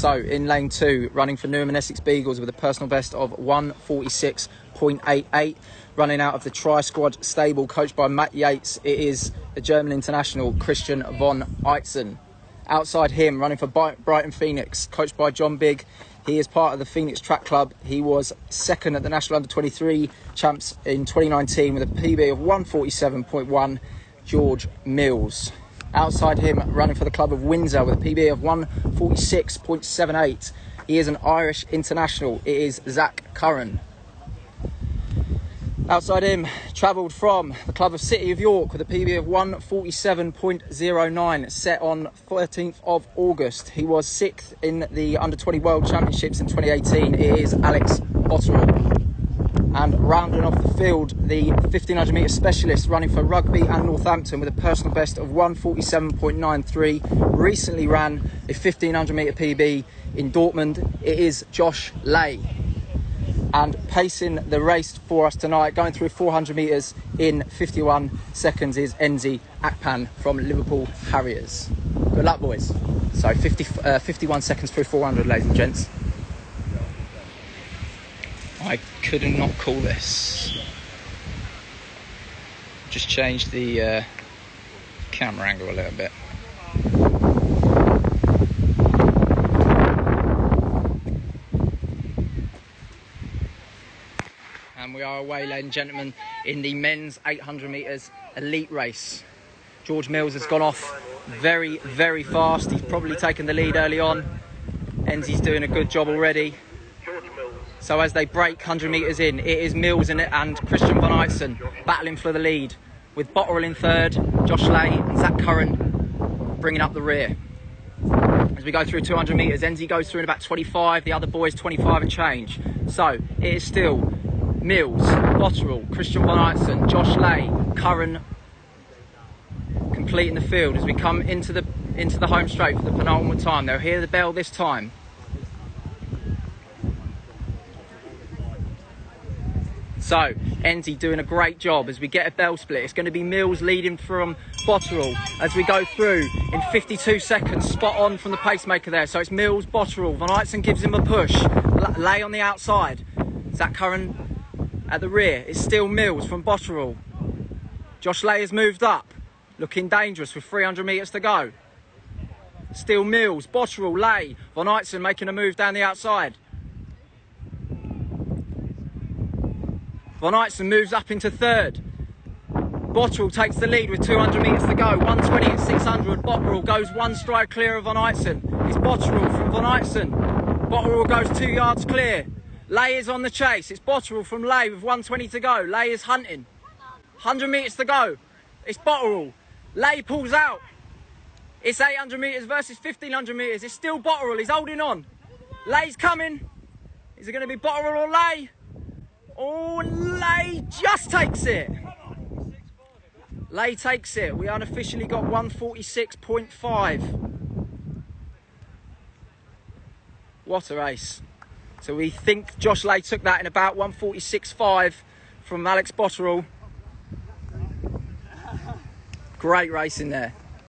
So in lane two, running for Newham and Essex Beagles with a personal best of 1:46.88. Running out of the Tri-Squad stable, coached by Matt Yates, it is the German international Christian von Eitzen. Outside him, running for Brighton Phoenix, coached by John Big. He is part of the Phoenix Track Club. He was second at the National Under-23 Champs in 2019 with a PB of 1:47.1, George Mills. Outside him, running for the club of Windsor with a PB of 1:46.78. He is an Irish international. It is Zach Curran. Outside him, travelled from the club of City of York with a PB of 1:47.09, set on 13th of August. He was 6th in the Under-20 World Championships in 2018. It is Alex Botterill. And rounding off the field, the 1500 metre specialist running for Rugby and Northampton with a personal best of 1:47.93. Recently ran a 1500 metre PB in Dortmund. It is Josh Lay. And pacing the race for us tonight, going through 400 metres in 51 seconds, is Enzi Akpan from Liverpool Harriers. Good luck, boys. So 51 seconds through 400, ladies and gents. I could not call this. Just change the camera angle a little bit. And we are away, ladies and gentlemen, in the men's 800 metres elite race. George Mills has gone off very, very fast. He's probably taken the lead early on. Enzi's doing a good job already. So as they break 100 metres in, it is Mills and Christian von Eitzen battling for the lead, with Botterill in third, Josh Lay and Zach Curran bringing up the rear. As we go through 200 metres, Enzi goes through in about 25, the other boys 25 and change. So it is still Mills, Botterill, Christian von Eitzen, Josh Lay, Curran completing the field as we come into the home straight for the penultimate time. They'll hear the bell this time. So, Enzi doing a great job as we get a bell split. It's going to be Mills leading from Botterill as we go through in 52 seconds, spot on from the pacemaker there. So it's Mills, Botterill, Von Eitzen gives him a push. Lay on the outside. Zach Curran at the rear. It's still Mills from Botterill. Josh Lay has moved up, looking dangerous with 300 metres to go. Still Mills, Botterill, Lay, Von Eitzen making a move down the outside. Von Eitzen moves up into third. Botterill takes the lead with 200 metres to go. 1:20 and 600. Botterill goes one stride clear of Von Eitzen. It's Botterill from Von Eitzen. Botterill goes 2 yards clear. Lay is on the chase. It's Botterill from Lay with 1:20 to go. Lay is hunting. 100 metres to go. It's Botterill. Lay pulls out. It's 800 metres versus 1500 metres. It's still Botterill. He's holding on. Lay's coming. Is it going to be Botterill or Lay? Oh, Lay just takes it. Lay takes it. We unofficially got 1:46.5. What a race. So we think Josh Lay took that in about 1:46.5 from Alex Botterill. Great race in there.